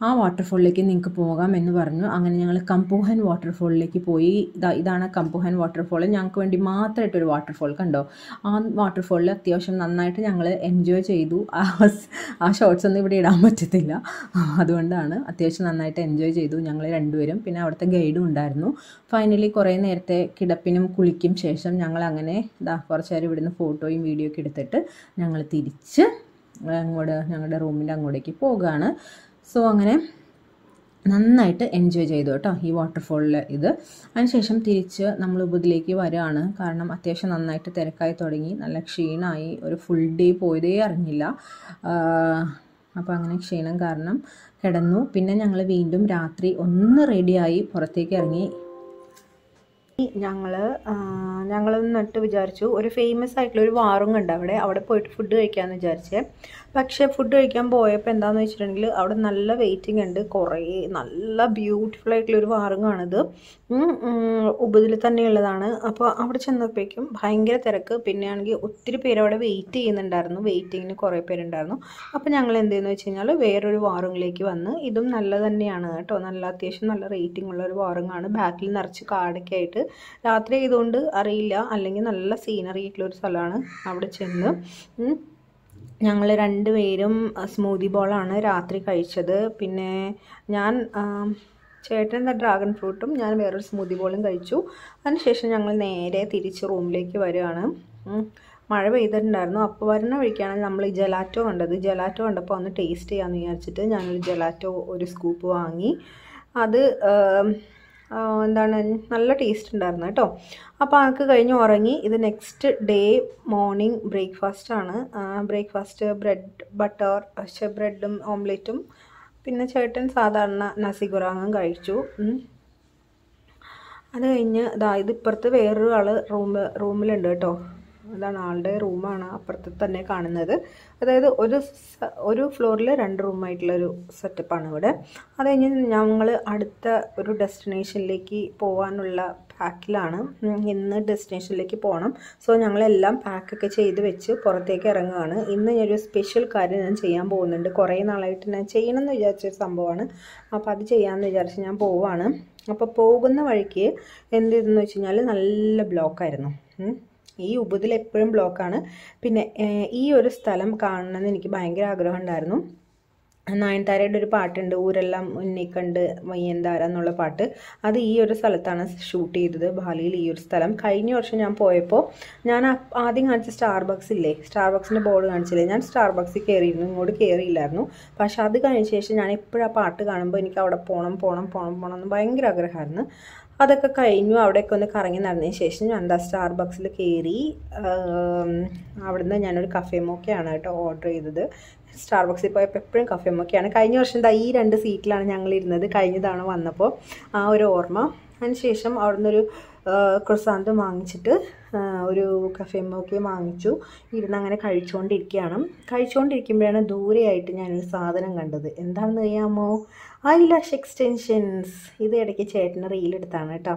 ആ വാട്ടർഫോളിലേക്ക് നിങ്ങൾക്ക് പോകാം എന്ന് പറഞ്ഞു. അങ്ങനെ ഞങ്ങൾ കംപൂഹൻ വാട്ടർഫോളിലേക്ക് പോയി. ഇതാ ഇതാണ് കംപൂഹൻ വാട്ടർഫോൾ. ഞങ്ങൾക്ക് വേണ്ടി മാത്രമായിട്ടൊരു വാട്ടർഫോൾ കണ്ടോ. ആ വാട്ടർഫോളിൽ അത്യാവശ്യം നന്നായിട്ട് ഞങ്ങൾ എൻജോയ് ചെയ്തു. ആ ആ ഷോർട്സ് ഒന്നും ഇവിടെ ഇടാൻ പറ്റത്തില്ല, അതുകൊണ്ടാണ്. അത്യാവശ്യം നന്നായിട്ട് എൻജോയ് ചെയ്തു ഞങ്ങൾ രണ്ടുപേരും. പിന്നെ അവിടുത്തെ ഗൈഡും ഉണ്ടായിരുന്നു. ഫൈനലി കുറേ നേരത്തെ കിടപ്പിനും കുളിക്കും ശേഷം ഞങ്ങൾ അങ്ങനെ ഇതാ കുറച്ച് നേരം ഇവിടുന്ന് ഫോട്ടോയും വീഡിയോ ഒക്കെ എടുത്തിട്ട് ഞങ്ങൾ തിരിച്ച് അങ്ങോട്ട് ഞങ്ങളുടെ റൂമിൻ്റെ അങ്ങോട്ടേക്ക് പോകുകയാണ്. സോ അങ്ങനെ നന്നായിട്ട് എൻജോയ് ചെയ്തു കേട്ടോ ഈ വാട്ടർഫോളിൽ ഇത്. അതിനുശേഷം തിരിച്ച് നമ്മൾ ഉപതിലേക്ക് വരികയാണ്. കാരണം അത്യാവശ്യം നന്നായിട്ട് തിരക്കായി തുടങ്ങി, നല്ല ക്ഷീണമായി. ഒരു ഫുൾ ഡേ പോയതേ അറിഞ്ഞില്ല. അപ്പോൾ അങ്ങനെ ക്ഷീണം കാരണം കിടന്നു. പിന്നെ ഞങ്ങൾ വീണ്ടും രാത്രി ഒന്ന് റെഡിയായി പുറത്തേക്ക് ഇറങ്ങി. ഞങ്ങൾ ഞങ്ങൾ എന്നിട്ട് വിചാരിച്ചു ഒരു ഫേമസ് ആയിട്ടുള്ള ഒരു വാറുങ്ങുണ്ട് അവിടെ, അവിടെ പോയിട്ട് ഫുഡ് കഴിക്കാമെന്ന് വിചാരിച്ചേ. പക്ഷേ ഫുഡ് കഴിക്കാൻ പോയപ്പോൾ എന്താണെന്ന് വെച്ചിട്ടുണ്ടെങ്കിൽ അവിടെ നല്ല വെയിറ്റിംഗ് ഉണ്ട്. കുറേ നല്ല ബ്യൂട്ടിഫുൾ ആയിട്ടുള്ളൊരു വാറുങ്ങാണിത്, ഉപതിൽ തന്നെയുള്ളതാണ്. അപ്പോൾ അവിടെ ചെന്നപ്പോഴേക്കും ഭയങ്കര തിരക്ക്. പിന്നെയാണെങ്കിൽ ഒത്തിരി പേര് അവിടെ വെയിറ്റ് ചെയ്യുന്നുണ്ടായിരുന്നു. വെയിറ്റിങ്ങിന് കുറേ പേരുണ്ടായിരുന്നു. അപ്പോൾ ഞങ്ങൾ എന്ത് ചെയ്യുന്നു വെച്ച് കഴിഞ്ഞാൽ വേറൊരു വാറുങ്ങിലേക്ക് വന്ന്, ഇതും നല്ല തന്നെയാണ് കേട്ടോ. നല്ല അത്യാവശ്യം നല്ല റേറ്റിംഗ് ഉള്ള ഒരു വാറുങ്ങാണ്. ബാക്കിൽ നിറച്ച് കാടൊക്കെ ആയിട്ട്. രാത്രി ആയതുകൊണ്ട് അറിയില്ല, അല്ലെങ്കിൽ നല്ല സീനറി ആയിട്ടുള്ളൊരു സ്ഥലമാണ്. അവിടെ ചെന്ന് ഞങ്ങൾ രണ്ടുപേരും സ്മൂതി ബോളാണ് രാത്രി കഴിച്ചത്. പിന്നെ ഞാൻ ചേട്ടൻ ഡ്രാഗൺ ഫ്രൂട്ടും ഞാൻ വേറൊരു സ്മൂതി ബോളും കഴിച്ചു. അതിനുശേഷം ഞങ്ങൾ നേരെ തിരിച്ച് റൂമിലേക്ക് വരികയാണ്. മഴ പെയ്തിട്ടുണ്ടായിരുന്നു. അപ്പോൾ വരുന്ന വഴിക്കാണ് നമ്മൾ ഈ ജലാറ്റോ കണ്ടത്. ജലാറ്റോ കണ്ടപ്പോൾ ഒന്ന് ടേസ്റ്റ് ചെയ്യാമെന്ന് വിചാരിച്ചിട്ട് ഞാനൊരു ജലാറ്റോ ഒരു സ്കൂപ്പ് വാങ്ങി. അത് എന്താണ് നല്ല ടേസ്റ്റ് ഉണ്ടായിരുന്നു കേട്ടോ. അപ്പോൾ അതൊക്കെ കഴിഞ്ഞ് ഉറങ്ങി. ഇത് നെക്സ്റ്റ് ഡേ മോർണിംഗ് ബ്രേക്ക്ഫാസ്റ്റാണ്. ബ്രേക്ക്ഫാസ്റ്റ് ബ്രെഡ് ബട്ടർ പക്ഷേ ബ്രെഡും ഓംലെറ്റും. പിന്നെ ചേട്ടൻ സാധാരണ നസി കുറാങ്ങും കഴിച്ചു. അത് കഴിഞ്ഞ് അതായത് ഇപ്പുറത്ത് വേറൊരു ആൾ റൂം റൂമിലുണ്ട് കേട്ടോ. അതാണ് ആളുടെ റൂമാണ് അപ്പുറത്ത് തന്നെ കാണുന്നത്. അതായത് ഒരു ഒരു ഫ്ലോറിൽ രണ്ട് റൂമായിട്ടുള്ളൊരു സെറ്റപ്പാണ് ഇവിടെ. അത് കഴിഞ്ഞ് ഞങ്ങൾ അടുത്ത ഒരു ഡെസ്റ്റിനേഷനിലേക്ക് പോകാനുള്ള പാക്കിലാണ് ഇന്ന് ഡെസ്റ്റിനേഷനിലേക്ക് പോകണം. സോ ഞങ്ങളെല്ലാം പാക്കൊക്കെ ചെയ്ത് വെച്ച് പുറത്തേക്ക് ഇറങ്ങുകയാണ്. ഇന്ന് ഞാനൊരു സ്പെഷ്യൽ കാര്യം ഞാൻ ചെയ്യാൻ പോകുന്നുണ്ട്. കുറേ നാളായിട്ട് ഞാൻ ചെയ്യണമെന്ന് വിചാരിച്ചൊരു സംഭവമാണ്. അപ്പോൾ അത് ചെയ്യാമെന്ന് വിചാരിച്ച് ഞാൻ പോവുകയാണ്. അപ്പോൾ പോകുന്ന വഴിക്ക് എന്ത് ചെയ്തെന്ന് വെച്ച് കഴിഞ്ഞാൽ നല്ല ബ്ലോക്കായിരുന്നു. ഈ ഉപതിൽ എപ്പോഴും ബ്ലോക്കാണ്. പിന്നെ ഈ ഒരു സ്ഥലം കാണണമെന്ന് എനിക്ക് ഭയങ്കര ആഗ്രഹം ഉണ്ടായിരുന്നു. നയൻതാരയുടെ ഒരു പാട്ടുണ്ട്, ഊരെല്ലാം ഉന്നയിക്കണ്ട് വയ്യന്താര എന്നുള്ള പാട്ട്. അത് ഈ ഒരു സ്ഥലത്താണ് ഷൂട്ട് ചെയ്തത്, ബാലിയിൽ ഈ ഒരു സ്ഥലം. കഴിഞ്ഞ വർഷം ഞാൻ പോയപ്പോൾ ഞാൻ ആദ്യം കാണിച്ച സ്റ്റാർബക്സ് ഇല്ലേ, സ്റ്റാർബക്സിൻ്റെ ബോർഡ് കാണിച്ചില്ലേ, ഞാൻ സ്റ്റാർബക്സിൽ കയറിയിരുന്നു, ഇങ്ങോട്ട് കയറിയില്ലായിരുന്നു. പക്ഷേ അത് കഴിഞ്ഞ ശേഷം ഞാൻ എപ്പോഴും ആ പാട്ട് കാണുമ്പോൾ എനിക്ക് അവിടെ പോകണം പോകണം പോകണം പോകണം എന്ന് ഭയങ്കര ആഗ്രഹമായിരുന്നു. അതൊക്കെ കഴിഞ്ഞു. അവിടെയൊക്കെ ഒന്ന് കറങ്ങി നടന്നതിന് ശേഷം ഞാൻ എന്താ സ്റ്റാർബക്സിൽ കയറി. അവിടുന്ന് ഞാനൊരു കഫേ മോക്കയാണ് കേട്ടോ ഓർഡർ ചെയ്തത്. സ്റ്റാർബക്സിൽ പോയപ്പോൾ എപ്പോഴും കഫേ മോക്കയാണ്. കഴിഞ്ഞ വർഷം എന്താ ഈ രണ്ട് സീറ്റിലാണ് ഞങ്ങൾ ഇരുന്നത് കഴിഞ്ഞതാണ് വന്നപ്പോൾ, ആ ഒരു ഓർമ്മ. അതിനുശേഷം അവിടുന്നൊരു ക്രൊസാന്തും വാങ്ങിച്ചിട്ട് ഒരു കഫേ മോക്കയും വാങ്ങിച്ചു. ഇരുന്ന് അങ്ങനെ കഴിച്ചുകൊണ്ടിരിക്കുകയാണ്. കഴിച്ചുകൊണ്ടിരിക്കുമ്പോഴാണ് ദൂരെയായിട്ട് ഞാനൊരു സാധനം കണ്ടത്. എന്താണെന്ന് അറിയാമോ? I lash extensions. ഇത് ഇടയ്ക്ക് ചേട്ടന് റീലെടുത്താണ് കേട്ടോ.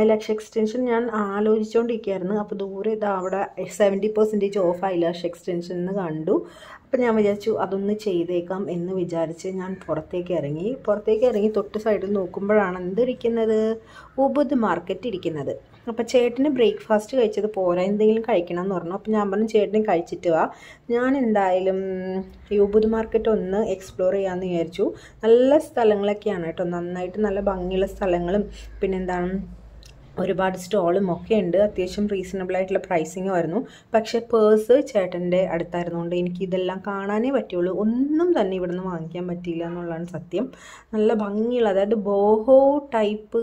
ഐ ലാഷ് എക്സ്റ്റെൻഷൻ ഞാൻ ആലോചിച്ചുകൊണ്ടിരിക്കുകയായിരുന്നു. അപ്പോൾ ദൂരെ ഇതാ അവിടെ seventy percentage of eyelash extension എന്ന് കണ്ടു. അപ്പോൾ ഞാൻ വിചാരിച്ചു അതൊന്ന് ചെയ്തേക്കാം എന്ന് വിചാരിച്ച് ഞാൻ പുറത്തേക്ക് ഇറങ്ങി. പുറത്തേക്ക് ഇറങ്ങി തൊട്ട് സൈഡിൽ നോക്കുമ്പോഴാണ് എന്തിരിക്കുന്നത്, ഉബുദ് മാർക്കറ്റ് ഇരിക്കുന്നത്. അപ്പോൾ ചേട്ടന് ബ്രേക്ക്ഫാസ്റ്റ് കഴിച്ചത് പോരാ, എന്തെങ്കിലും കഴിക്കണം എന്ന് പറഞ്ഞു. അപ്പോൾ ഞാൻ പറഞ്ഞു ചേട്ടന് കഴിച്ചിട്ട് വാ, ഞാൻ എന്തായാലും ഉബുദ് മാർക്കറ്റ് ഒന്ന് എക്സ്പ്ലോർ ചെയ്യാമെന്ന് വിചാരിച്ചു. നല്ല സ്ഥലങ്ങളൊക്കെയാണ് കേട്ടോ, നന്നായിട്ട് നല്ല ഭംഗിയുള്ള സ്ഥലങ്ങളും പിന്നെന്താണ് ഒരുപാട് സ്റ്റോളും ഒക്കെ ഉണ്ട്. അത്യാവശ്യം റീസണബിളായിട്ടുള്ള പ്രൈസിങ് ആയിരുന്നു. പക്ഷേ പേഴ്സ് ചേട്ടൻ്റെ അടുത്തായിരുന്നുകൊണ്ട് എനിക്കിതെല്ലാം കാണാനേ പറ്റുള്ളൂ. ഒന്നും തന്നെ ഇവിടെ നിന്ന് വാങ്ങിക്കാൻ പറ്റിയില്ല എന്നുള്ളതാണ് സത്യം. നല്ല ഭംഗിയുള്ള, അതായത് ബോഹോ ടൈപ്പ്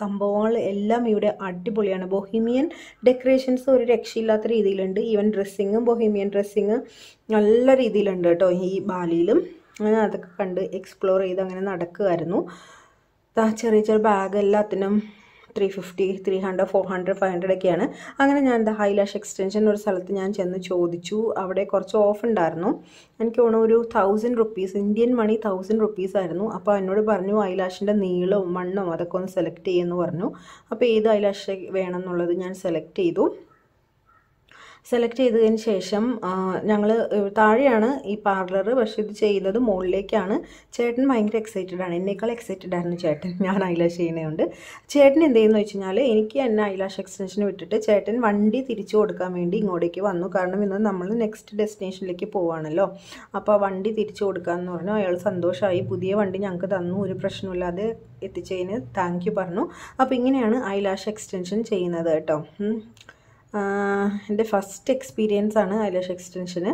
സംഭവങ്ങൾ എല്ലാം ഇവിടെ അടിപൊളിയാണ്. ബൊഹീമിയൻ ഡെക്കറേഷൻസ് ഒരു രക്ഷയില്ലാത്ത രീതിയിലുണ്ട്. ഈവൻ ഡ്രസ്സിങ്ങും ബൊഹീമിയൻ ഡ്രസ്സിങ് നല്ല രീതിയിലുണ്ട് കേട്ടോ ഈ ബാലിയിലും. അങ്ങനെ അതൊക്കെ കണ്ട് എക്സ്പ്ലോർ ചെയ്ത് അങ്ങനെ നടക്കുകയായിരുന്നു. ചെറിയ ചെറിയ ബാഗ് എല്ലാത്തിനും three fifty three hundred four hundred five hundred ഒക്കെയാണ്. അങ്ങനെ ഞാൻ എന്താ ഹൈ ലാഷ് എക്സ്റ്റെൻഷൻ ഒരു സ്ഥലത്ത് ഞാൻ ചെന്ന് ചോദിച്ചു. അവിടെ കുറച്ച് ഓഫ് ഉണ്ടായിരുന്നു. എനിക്ക് തോന്നുന്നു ഒരു thousand rupees, Indian money thousand rupees ആയിരുന്നു. അപ്പോൾ എന്നോട് പറഞ്ഞു ഹൈ ലാഷിൻ്റെ നീളവും മണ്ണും അതൊക്കെ ഒന്ന് സെലക്ട് ചെയ്യുമെന്ന് പറഞ്ഞു. അപ്പോൾ ഏത് ഹൈ ലാഷ് വേണമെന്നുള്ളത് ഞാൻ സെലക്ട് ചെയ്തു. സെലക്ട് ചെയ്തതിന് ശേഷം ഞങ്ങൾ താഴെയാണ് ഈ പാർലർ, പക്ഷേ ഇത് ചെയ്യുന്നത് മുകളിലേക്കാണ്. ചേട്ടൻ ഭയങ്കര എക്സൈറ്റഡ് ആണ്, എന്നേക്കാൾ എക്സൈറ്റഡ് ആയിരുന്നു ചേട്ടൻ ഞാൻ ഐലാഷ് ചെയ്യുന്നതുകൊണ്ട്. ചേട്ടൻ എന്ത് ചെയ്യുന്നു വെച്ച് കഴിഞ്ഞാൽ എനിക്ക് എന്നെ ഐലാഷ് എക്സ്റ്റൻഷൻ വിട്ടിട്ട് ചേട്ടൻ വണ്ടി തിരിച്ചു കൊടുക്കാൻ വേണ്ടി ഇങ്ങോട്ടേക്ക് വന്നു. കാരണം ഇന്ന് നമ്മൾ നെക്സ്റ്റ് ഡെസ്റ്റിനേഷനിലേക്ക് പോവാണല്ലോ. അപ്പോൾ വണ്ടി തിരിച്ചു കൊടുക്കാമെന്ന് പറഞ്ഞു. അയാൾ സന്തോഷമായി, പുതിയ വണ്ടി ഞങ്ങൾക്ക് തന്നു, ഒരു പ്രശ്നമില്ലാതെ എത്തിച്ചതിന് താങ്ക് യു പറഞ്ഞു. അപ്പോൾ ഇങ്ങനെയാണ് ഐലാഷ് എക്സ്റ്റൻഷൻ ചെയ്യുന്നത് കേട്ടോ. എൻ്റെ ഫസ്റ്റ് എക്സ്പീരിയൻസ് ആണ് ഐലാഷ് എക്സ്റ്റൻഷന്.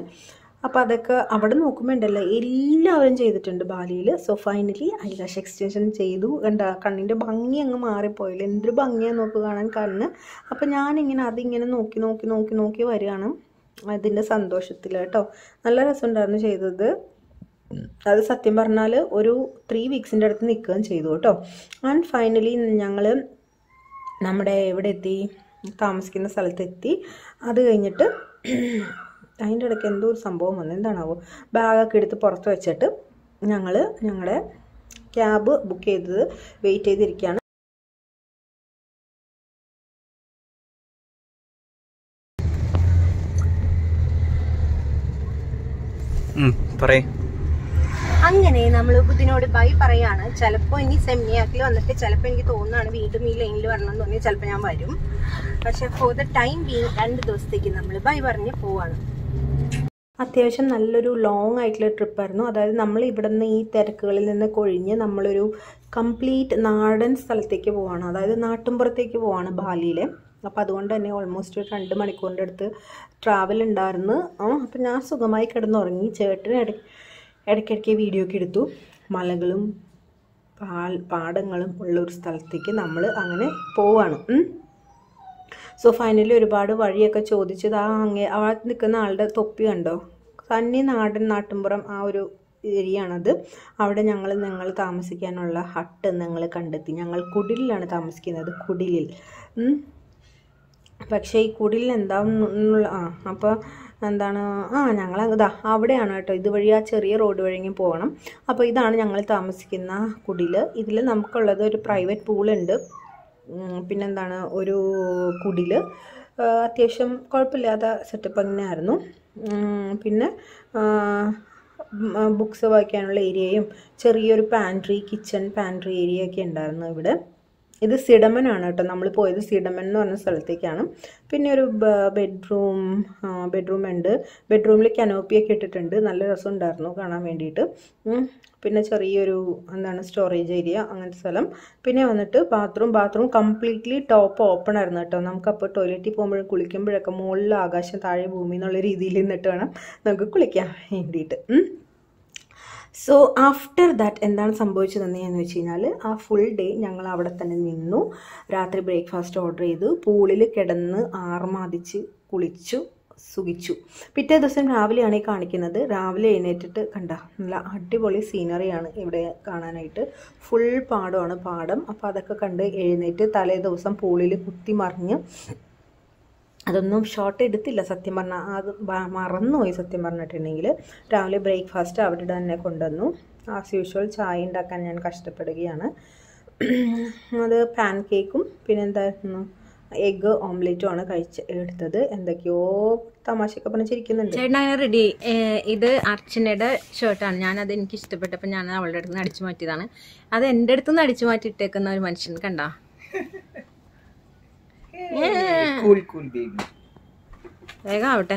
അപ്പോൾ അതൊക്കെ അവിടെ നോക്കുമ്പോൾ ഉണ്ടല്ലോ എല്ലാവരും ചെയ്തിട്ടുണ്ട് ബാലിയിൽ. സോ ഫൈനലി ഐലാഷ് എക്സ്റ്റൻഷൻ ചെയ്തു. കണ്ട കണ്ണിൻ്റെ ഭംഗി അങ്ങ് മാറിപ്പോയില്ല, എന്തൊരു ഭംഗിയാണ് നോക്ക് കാണാൻ കണ്ണ്. അപ്പോൾ ഞാനിങ്ങനെ അതിങ്ങനെ നോക്കി നോക്കി നോക്കി നോക്കി വരികയാണ് അതിൻ്റെ സന്തോഷത്തിൽ കേട്ടോ. നല്ല രസമുണ്ടായിരുന്നു ചെയ്തത്. അത് സത്യം പറഞ്ഞാൽ ഒരു ത്രീ വീക്സിൻ്റെ അടുത്ത് നിൽക്കുകയും ചെയ്തു കേട്ടോ. ആൻഡ് ഫൈനലി ഞങ്ങൾ നമ്മുടെ എവിടെ എത്തി, താമസിക്കുന്ന സ്ഥലത്തെത്തി. അത് കഴിഞ്ഞിട്ട് അതിൻ്റെ ഇടയ്ക്ക് എന്തോ ഒരു സംഭവം വന്നു, എന്താണാവോ. ബാഗൊക്കെ എടുത്ത് പുറത്ത് വെച്ചിട്ട് ഞങ്ങൾ ഞങ്ങളുടെ ക്യാബ് ബുക്ക് ചെയ്തത് വെയിറ്റ് ചെയ്തിരിക്കുകയാണ്. അങ്ങനെ നമ്മൾ ഇതിനോട് ബൈ പറയാണ്. ചിലപ്പോൾ ഇനി സെമിയാക്കിൽ വന്നിട്ട് ചിലപ്പോൾ എനിക്ക് തോന്നുന്നതാണ് വീണ്ടും ഈ ലൈനിൽ വരണം എന്ന് തോന്നി, ചിലപ്പോൾ ഞാൻ വരും. പക്ഷെ ഫോർ ദ ടൈം ബീങ് രണ്ട് ദിവസത്തേക്ക് നമ്മൾ ബൈ പറഞ്ഞ് പോവാണ്. അത്യാവശ്യം നല്ലൊരു ലോങ് ആയിട്ടുള്ള ട്രിപ്പായിരുന്നു. അതായത് നമ്മൾ ഇവിടെ നിന്ന് ഈ തിരക്കുകളിൽ നിന്ന് കൊഴിഞ്ഞ് നമ്മളൊരു കംപ്ലീറ്റ് നാടൻ സ്ഥലത്തേക്ക് പോവാണ്, അതായത് നാട്ടിൻപുറത്തേക്ക് പോവാണ് ബാലിയിലെ. അപ്പോൾ അതുകൊണ്ട് തന്നെ ഓൾമോസ്റ്റ് ഒരു രണ്ട് മണിക്കൂറിൻ്റെ അടുത്ത് ട്രാവൽ ഉണ്ടായിരുന്നു. അപ്പം ഞാൻ സുഖമായി കിടന്നുറങ്ങി. ചേട്ടന് ഇടയ്ക്ക് ഇടയ്ക്കിടയ്ക്ക് വീഡിയോ ഒക്കെ എടുത്തു. മലകളും പാൽ പാടങ്ങളും ഉള്ളൊരു സ്ഥലത്തേക്ക് നമ്മൾ അങ്ങനെ പോവാണ്. സോ ഫൈനലി ഒരുപാട് വഴിയൊക്കെ ചോദിച്ചത്. ആ അങ്ങേ അവിടെ നിൽക്കുന്ന ആളുടെ തൊപ്പി കണ്ടോ, തന്നെ നാടൻ നാട്ടിൻപുറം ആ ഒരു ഏരിയയാണത്. അവിടെ ഞങ്ങൾ ഞങ്ങൾ താമസിക്കാനുള്ള ഹട്ട് ഞങ്ങൾ കണ്ടെത്തി. ഞങ്ങൾ കുടിലിലാണ് താമസിക്കുന്നത്, കുടിലിൽ. പക്ഷേ ഈ കുടിലിൽ എന്താണെന്നുള്ള ആ അപ്പോൾ എന്താണ് ആ ഞങ്ങൾ ഇതാ അവിടെയാണ് കേട്ടോ, ഇതുവഴി ആ ചെറിയ റോഡ് വഴിയെങ്കിൽ പോകണം. അപ്പോൾ ഇതാണ് ഞങ്ങൾ താമസിക്കുന്ന കുടിൽ. ഇതിൽ നമുക്കുള്ളത് ഒരു പ്രൈവറ്റ് പൂളുണ്ട്. പിന്നെന്താണ് ഒരു കുടിൽ അത്യാവശ്യം കുഴപ്പമില്ലാത്ത സെറ്റപ്പ് അങ്ങനെ ആയിരുന്നു. പിന്നെ ബുക്സ് വായിക്കാനുള്ള ഏരിയയും ചെറിയൊരു പാൻട്രി കിച്ചൺ പാൻട്രി ഏരിയ ഒക്കെ ഉണ്ടായിരുന്നു ഇവിടെ. ഇത് സിഡമനാണ് കേട്ടോ, നമ്മൾ പോയത് സിഡമൻ എന്ന് പറഞ്ഞ സ്ഥലത്തേക്കാണ്. പിന്നെ ഒരു ബെഡ്റൂം ബെഡ്റൂം ഉണ്ട്. ബെഡ്റൂമിൽ കനോപ്പിയൊക്കെ ഇട്ടിട്ടുണ്ട്, നല്ല രസം ഉണ്ടായിരുന്നു കാണാൻ വേണ്ടിയിട്ട്. പിന്നെ ചെറിയൊരു എന്താണ് സ്റ്റോറേജ് ഏരിയ അങ്ങനത്തെ സ്ഥലം. പിന്നെ വന്നിട്ട് bathroom bathroom completely top open ആയിരുന്നു കേട്ടോ. നമുക്കപ്പോൾ ടോയ്ലറ്റിൽ പോകുമ്പോഴും കുളിക്കുമ്പോഴൊക്കെ മുകളിൽ ആകാശം താഴെ ഭൂമി എന്നുള്ള രീതിയിൽ നിന്നിട്ട് വേണം നമുക്ക് കുളിക്കാൻ വേണ്ടിയിട്ട്. സോ ആഫ്റ്റർ ദാറ്റ് എന്താണ് സംഭവിച്ചതെന്ന് ഞാൻ വെച്ച് കഴിഞ്ഞാൽ ആ ഫുൾ ഡേ ഞങ്ങൾ അവിടെ തന്നെ നിന്നു. രാത്രി ബ്രേക്ക്ഫാസ്റ്റ് ഓർഡർ ചെയ്തു, പൂളിൽ കിടന്ന് ആർമാദിച്ച് കുളിച്ചു സുഖിച്ചു. പിറ്റേ ദിവസം രാവിലെയാണ് ഈ കാണിക്കുന്നത്. രാവിലെ എഴുന്നേറ്റിട്ട് കണ്ട നല്ല അടിപൊളി സീനറിയാണ് ഇവിടെ കാണാനായിട്ട്. ഫുൾ പാടമാണ്, പാടം. അപ്പോൾ അതൊക്കെ കണ്ട് എഴുന്നേറ്റ് തലേ ദിവസം പൂളിൽ കുത്തി മറിഞ്ഞ് അതൊന്നും ഷോർട്ട് എടുത്തില്ല സത്യം പറഞ്ഞാൽ, അത് മറന്നുപോയി സത്യം പറഞ്ഞിട്ടുണ്ടെങ്കിൽ. രാവിലെ ബ്രേക്ക്ഫാസ്റ്റ് അവിടെ തന്നെ കൊണ്ടുവന്നു. ആസ് യൂഷ്വൽ ചായ ഉണ്ടാക്കാൻ ഞാൻ കഷ്ടപ്പെടുകയാണ്. അത് പാൻ കേക്കും പിന്നെ എന്തായിരുന്നു എഗ്ഗ് ഓംലെറ്റും ആണ് കഴിച്ച് എടുത്തത്. എന്തൊക്കെയോ തമാശയൊക്കെ പറഞ്ഞിരിക്കുന്നുണ്ട്. ചേട്ടൻ അങ്ങനെ റെഡി. ഇത് അർച്ചനയുടെ ഷർട്ടാണ്. ഞാനത് എനിക്ക് ഇഷ്ടപ്പെട്ടപ്പോൾ ഞാൻ അവളുടെ അടുത്ത് നിന്ന് അടിച്ചു മാറ്റിയതാണ്. അത് എൻ്റെ അടുത്ത് നിന്ന് അടിച്ചു മാറ്റി ഇട്ടേക്കുന്ന ഒരു മനുഷ്യൻ കണ്ടോ. വേഗം ആവട്ടെ.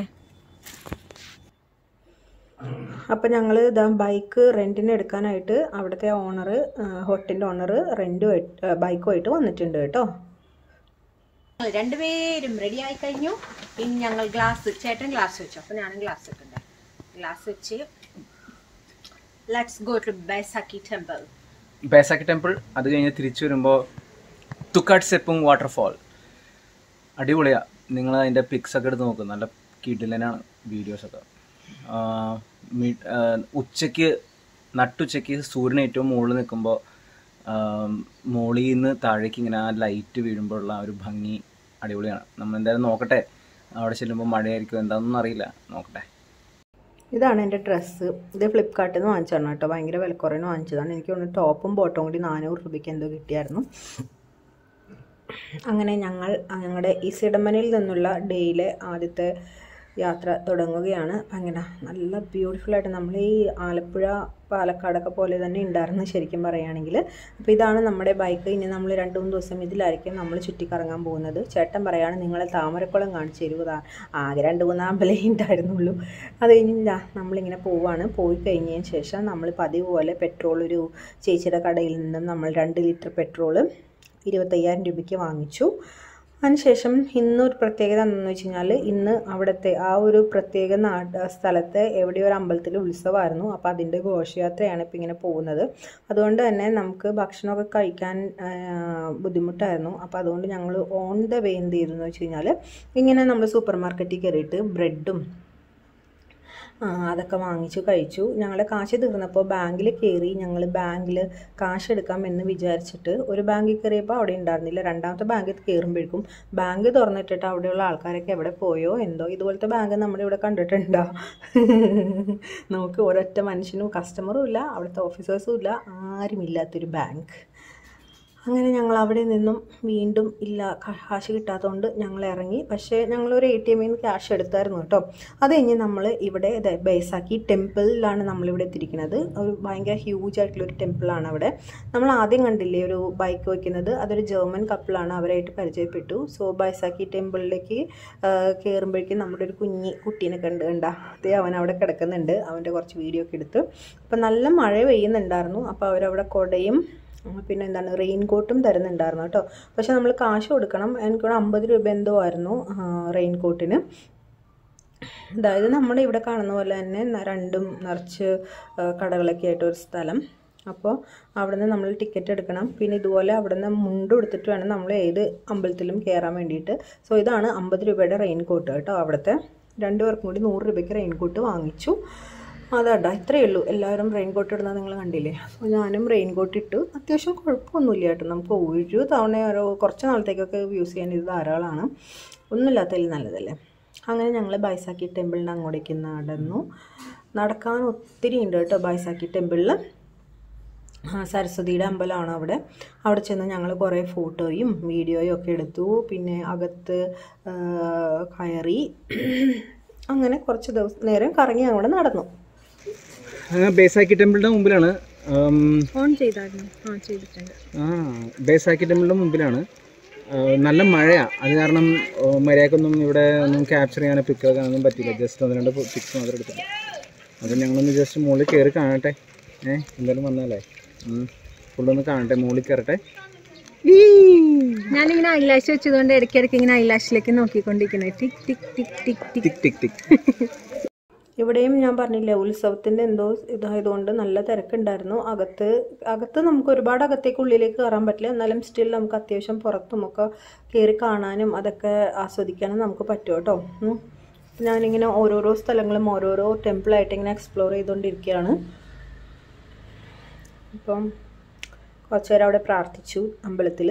അപ്പം ഞങ്ങൾ ഇതാ ബൈക്ക് റെൻറ്റിന് എടുക്കാനായിട്ട് അവിടുത്തെ ഓണർ ഹോട്ടലിൻ്റെ ഓണർ റെൻറ്റുമായിട്ട് ബൈക്കുമായിട്ട് വന്നിട്ടുണ്ട് കേട്ടോ. രണ്ടുപേരും റെഡി ആയി കഴിഞ്ഞു. പിന്നെ ഞങ്ങൾ ഗ്ലാസ്, ചേട്ടൻ ഗ്ലാസ് വെച്ചു, അപ്പം ഞാനും ഗ്ലാസ് വെക്കണ്ട. ഗ്ലാസ് വെച്ച് let's go to Baisakhi temple. ബൈസാക്കി ടെമ്പിൾ അത് കഴിഞ്ഞ് തിരിച്ചു വരുമ്പോൾ തുക്കാട്ട് സെപ്പും വാട്ടർഫാൾ അടിപൊളിയാണ്. നിങ്ങൾ അതിൻ്റെ പിക്സ് ഒക്കെ എടുത്ത് നോക്കും, നല്ല കിടിലനാണ് വീഡിയോസൊക്കെ. ഉച്ചയ്ക്ക് നട്ടുച്ചയ്ക്ക് സൂര്യൻ ഏറ്റവും മുകളിൽ നിൽക്കുമ്പോൾ മുകളിൽ നിന്ന് താഴേക്ക് ഇങ്ങനെ ആ ലൈറ്റ് വീഴുമ്പോഴുള്ള ആ ഒരു ഭംഗി അടിപൊളിയാണ്. നമ്മൾ എന്തായാലും നോക്കട്ടെ, അവിടെ ചെല്ലുമ്പോൾ മഴയായിരിക്കും എന്താണെന്നൊന്നും അറിയില്ല, നോക്കട്ടെ. ഇതാണ് എൻ്റെ ഡ്രസ്സ്. ഇത് ഫ്ലിപ്കാർട്ടിൽ നിന്ന് വാങ്ങിച്ചതാണ് കേട്ടോ, ഭയങ്കര വിലക്കുറവിന് വാങ്ങിച്ചതാണ്. എനിക്ക് തോന്നുന്നു ടോപ്പും ബോട്ടവും കൂടി നാനൂറ് രൂപയ്ക്ക് എന്തോ കിട്ടിയായിരുന്നു. അങ്ങനെ ഞങ്ങൾ ഞങ്ങളുടെ ഈ സിഡമനിൽ നിന്നുള്ള ഡേയിലെ ആദ്യത്തെ യാത്ര തുടങ്ങുകയാണ്. അങ്ങനെ നല്ല ബ്യൂട്ടിഫുള്ളായിട്ട് നമ്മൾ ഈ ആലപ്പുഴ പാലക്കാടൊക്കെ പോലെ തന്നെ ഉണ്ടായിരുന്നു ശരിക്കും പറയുകയാണെങ്കിൽ. അപ്പോൾ ഇതാണ് നമ്മുടെ ബൈക്ക്. ഇനി നമ്മൾ രണ്ട് മൂന്ന് ദിവസം ഇതിലായിരിക്കും നമ്മൾ ചുറ്റിക്കറങ്ങാൻ പോകുന്നത്. ചേട്ടൻ പറയാണ് നിങ്ങളെ താമരക്കുളം കാണിച്ചു തരുക, ആകെ രണ്ട് മൂന്ന് അമ്പലേ ഉണ്ടായിരുന്നുള്ളൂ. അത് കഴിഞ്ഞില്ല നമ്മളിങ്ങനെ പോവുകയാണ്. പോയി കഴിഞ്ഞതിന് ശേഷം നമ്മൾ പതിവ് പോലെ പെട്രോൾ ഒരു ചേച്ചിയുടെ കടയിൽ നിന്നും നമ്മൾ രണ്ട് ലിറ്റർ പെട്രോള് ഇരുപത്തയ്യായിരം രൂപയ്ക്ക് വാങ്ങിച്ചു. അതിനുശേഷം ഇന്നൊരു പ്രത്യേകത എന്താണെന്ന് വെച്ച് കഴിഞ്ഞാൽ ഇന്ന് അവിടുത്തെ ആ ഒരു പ്രത്യേക നാട് സ്ഥലത്തെ എവിടെയോ ഒരു അമ്പലത്തിൽ ഉത്സവമായിരുന്നു. അപ്പോൾ അതിൻ്റെ ഘോഷയാത്രയാണ് ഇപ്പോൾ ഇങ്ങനെ പോകുന്നത്. അതുകൊണ്ട് തന്നെ നമുക്ക് ഭക്ഷണമൊക്കെ കഴിക്കാൻ ബുദ്ധിമുട്ടായിരുന്നു. അപ്പോൾ അതുകൊണ്ട് ഞങ്ങൾ ഓൺ ദ വേ എന്ത് ചെയ്തു എന്ന് വെച്ച് കഴിഞ്ഞാൽ ഇങ്ങനെ നമ്മൾ സൂപ്പർ മാർക്കറ്റിൽ കയറിയിട്ട് ബ്രെഡും അതൊക്കെ വാങ്ങിച്ചു കഴിച്ചു. ഞങ്ങളുടെ കാശ് തീർന്നപ്പോൾ ബാങ്കിൽ കയറി. ഞങ്ങൾ ബാങ്കിൽ കാശ് എടുക്കാം എന്ന് വിചാരിച്ചിട്ട് ഒരു ബാങ്കിൽ കയറിയപ്പോൾ അവിടെ ഉണ്ടായിരുന്നില്ല. രണ്ടാമത്തെ ബാങ്കിൽ കയറുമ്പോഴേക്കും ബാങ്ക് തുറന്നിട്ടിട്ട് അവിടെയുള്ള ആൾക്കാരൊക്കെ എവിടെ പോയോ എന്തോ. ഇതുപോലത്തെ ബാങ്ക് നമ്മുടെ ഇവിടെ കണ്ടിട്ടുണ്ടോ? നമുക്ക് ഒരൊറ്റ മനുഷ്യനും കസ്റ്റമറും ഇല്ല, അവിടുത്തെ ഓഫീസേഴ്സും ഇല്ല, ആരുമില്ലാത്തൊരു ബാങ്ക്. അങ്ങനെ ഞങ്ങൾ അവിടെ നിന്നും വീണ്ടും ഇല്ല കാശ് കിട്ടാത്തതുകൊണ്ട് ഞങ്ങൾ ഇറങ്ങി. പക്ഷേ ഞങ്ങളൊരു എ ടി എമ്മിൽ നിന്ന് ക്യാഷ് എടുത്തായിരുന്നു കേട്ടോ. അത് കഴിഞ്ഞ് നമ്മൾ ഇവിടെ ബൈസാക്കി ടെമ്പിളിലാണ് നമ്മളിവിടെ എത്തിയിരിക്കുന്നത്. ഒരു ഭയങ്കര ഹ്യൂജ് ആയിട്ടുള്ളൊരു ടെമ്പിളാണ് അവിടെ. നമ്മൾ ആദ്യം കണ്ടില്ലേ ഒരു ബൈക്ക് വയ്ക്കുന്നത്, അതൊരു ജർമ്മൻ കപ്പിളാണ്, അവരായിട്ട് പരിചയപ്പെട്ടു. സോ ബൈസാക്കി ടെമ്പിളിലേക്ക് കയറുമ്പോഴേക്കും നമ്മുടെ ഒരു കുഞ്ഞി കുട്ടീനെ കണ്ട് കണ്ടാ അതേ അവൻ അവിടെ കിടക്കുന്നുണ്ട്. അവൻ്റെ കുറച്ച് വീഡിയോ ഒക്കെ എടുത്ത്. അപ്പം നല്ല മഴ പെയ്യുന്നുണ്ടായിരുന്നു. അപ്പോൾ അവരവിടെ കുടയും പിന്നെ എന്താണ് റെയിൻ കോട്ടും തരുന്നുണ്ടായിരുന്നു കേട്ടോ. പക്ഷെ നമ്മൾ കാശ് കൊടുക്കണം. എനിക്കൊരു അമ്പത് രൂപ എന്തോ ആയിരുന്നു റെയിൻ കോട്ടിന്. അതായത് നമ്മുടെ ഇവിടെ കാണുന്ന പോലെ തന്നെ രണ്ടും നിറച്ച് കടകളൊക്കെ ആയിട്ടൊരു സ്ഥലം. അപ്പോൾ അവിടുന്ന് നമ്മൾ ടിക്കറ്റ് എടുക്കണം. പിന്നെ ഇതുപോലെ അവിടുന്ന് മുണ്ട് കൊടുത്തിട്ട് വേണം നമ്മൾ ഏത് അമ്പലത്തിലും കയറാൻ വേണ്ടിയിട്ട്. സോ ഇതാണ് അമ്പത് രൂപയുടെ റെയിൻ കോട്ട് കേട്ടോ. അവിടുത്തെ രണ്ടു പേർക്കും കൂടി നൂറ് രൂപയ്ക്ക് റെയിൻ കോട്ട് വാങ്ങിച്ചു. അതാണ്ടാ ഇത്രയേ ഉള്ളൂ. എല്ലാവരും റെയിൻ കോട്ട് ഇടുന്നത് നിങ്ങൾ കണ്ടില്ലേ. അപ്പോൾ ഞാനും റെയിൻ കോട്ട് ഇട്ടു. അത്യാവശ്യം കുഴപ്പമൊന്നുമില്ല കേട്ടോ. നമുക്ക് ഒരു തവണ ഓരോ കുറച്ച് നാളത്തേക്കൊക്കെ യൂസ് ചെയ്യാൻ ഇത് ധാരാളമാണ്. ഒന്നുമില്ലാത്തതിൽ നല്ലതല്ലേ. അങ്ങനെ ഞങ്ങൾ ബൈസാക്കി ടെമ്പിളിൻ്റെ അങ്ങോട്ടേക്ക് നടന്നു. നടക്കാൻ ഒത്തിരി ഉണ്ട് കേട്ടോ ബൈസാക്കി ടെമ്പിളിൽ. സരസ്വതിയുടെ അമ്പലമാണ് അവിടെ അവിടെ ചെന്ന് ഞങ്ങൾ കുറേ ഫോട്ടോയും വീഡിയോയും ഒക്കെ എടുത്തു. പിന്നെ അകത്ത് കയറി അങ്ങനെ കുറച്ച് ദിവസം നേരം കറങ്ങി അവിടെ നടന്നു. ബേസാക്കി ടെമ്പിളിൻ്റെ മുമ്പിലാണ് ബേസാക്കി ടെമ്പിളിൻ്റെ മുമ്പിലാണ് നല്ല മഴയാണ്. അത് കാരണം മര്യാദക്കൊന്നും ഇവിടെ ഒന്നും ക്യാപ്ചർ ചെയ്യാനോ പിക്ക് എടുക്കാനൊന്നും പറ്റില്ല. ജസ്റ്റ് ഒന്ന് രണ്ട് പിക്സ് മാത്രം എടുത്തില്ല. അപ്പം ഞങ്ങളൊന്ന് ജസ്റ്റ് മുകളിൽ കയറി കാണട്ടെ. ഏഹ് എന്തായാലും വന്നാലേ ഫുള്ളൊന്ന് കാണട്ടെ, മുകളിൽ കയറട്ടെ. ഞാനിങ്ങനെ ഐലാഷ് വെച്ചതുകൊണ്ട് ഇടയ്ക്കിടയ്ക്ക് ഇങ്ങനെ ഐലാഷിലേക്ക് നോക്കിക്കൊണ്ടിരിക്കുന്നത്. Tick tick tick tick tick tick tick. ഇവിടെയും ഞാൻ പറഞ്ഞില്ലേ ഉത്സവത്തിൻ്റെ എന്തോ ഇതായതുകൊണ്ട് നല്ല തിരക്കുണ്ടായിരുന്നു. അകത്ത് അകത്ത് നമുക്ക് ഒരുപാട് അകത്തേക്ക് ഉള്ളിലേക്ക് കയറാൻ പറ്റില്ല. എന്നാലും സ്റ്റിൽ നമുക്ക് അത്യാവശ്യം പുറത്തുമൊക്കെ കയറി കാണാനും അതൊക്കെ ആസ്വദിക്കാനും നമുക്ക് പറ്റും കേട്ടോ. ഞാനിങ്ങനെ ഓരോരോ സ്ഥലങ്ങളും ഓരോരോ ടെമ്പിളായിട്ട് ഇങ്ങനെ എക്സ്പ്ലോർ ചെയ്തുകൊണ്ടിരിക്കുകയാണ്. ഇപ്പം കുറച്ച് നേരം അവിടെ പ്രാർത്ഥിച്ചു അമ്പലത്തിൽ.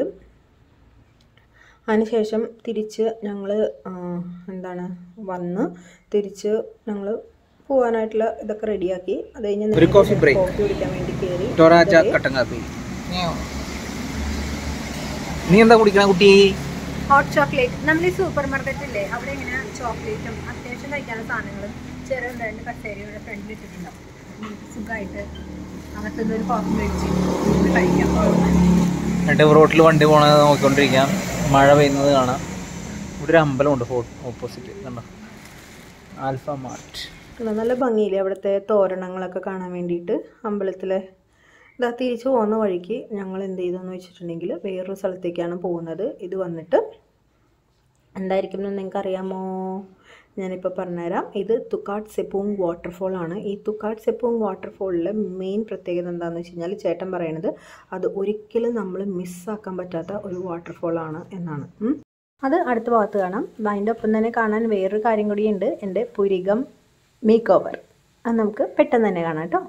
അതിനുശേഷം തിരിച്ച് ഞങ്ങൾ എന്താണ് വന്ന് തിരിച്ച് ഞങ്ങൾ പോകാനായിട്ടുള്ള ഇതൊക്കെ റെഡിയാക്കി. അത് കഴിഞ്ഞ് കോഫി കുടിക്കാൻ വേണ്ടി കയറി. നീ എന്താ കുടിക്കണ കുട്ടി? Hot chocolate. നമ്മൾ ഈ സൂപ്പർ മാർക്കറ്റില്ലേ, അവിടെ ഇങ്ങനെ ചോക്ലേറ്റും അത്യാവശ്യം കഴിക്കാനുള്ള സാധനങ്ങളും ചെറുതായിട്ട് കട്ടേരിയുടെ ഫ്രണ്ടിൽ ഇട്ടിട്ടുണ്ടാവും. സുഖമായിട്ട് അകത്തുനിന്നൊരു കോഫി മേടിച്ച് കഴിക്കാം. എന്നിട്ട് റോട്ടിൽ വണ്ടി പോകണത് നോക്കിക്കൊണ്ടിരിക്കാം, മഴ പെയ്യുന്നത് കാണാം. ഇവിടെ ഒരു അമ്പലമുണ്ട് ഓപ്പോസിറ്റ്, കണ്ടോ, ആൽഫ മാർട്ട്. നല്ല ഭംഗിയില്ലേ അവിടുത്തെ തോരണങ്ങളൊക്കെ കാണാൻ വേണ്ടിയിട്ട് അമ്പലത്തിലെ. ഇതാ തിരിച്ചു പോകുന്ന വഴിക്ക് ഞങ്ങൾ എന്ത് ചെയ്തെന്ന് വെച്ചിട്ടുണ്ടെങ്കിൽ വേറൊരു സ്ഥലത്തേക്കാണ് പോകുന്നത്. ഇത് വന്നിട്ട് എന്തായിരിക്കും എന്ന് നിങ്ങൾക്കറിയാമോ? ഞാനിപ്പോൾ പറഞ്ഞുതരാം. ഇത് തുക്കാട്ട് സെപ്പൂങ് വാട്ടർഫോളാണ്. ഈ തുക്കാട്ട് സെപ്പൂങ് വാട്ടർഫോളിലെ മെയിൻ പ്രത്യേകത എന്താണെന്ന് വെച്ച് കഴിഞ്ഞാൽ ചേട്ടൻ പറയണത് അത് ഒരിക്കലും നമ്മൾ മിസ്സാക്കാൻ പറ്റാത്ത ഒരു വാട്ടർഫോളാണ് എന്നാണ്. അത് അടുത്ത ഭാഗത്ത് കാണാം. അതിൻ്റെ ഒപ്പം തന്നെ കാണാൻ വേറൊരു കാര്യം കൂടിയുണ്ട്, എൻ്റെ പുരികം മേക്ക് ഓവർ. അത് നമുക്ക് പെട്ടെന്ന് തന്നെ കാണാം കേട്ടോ.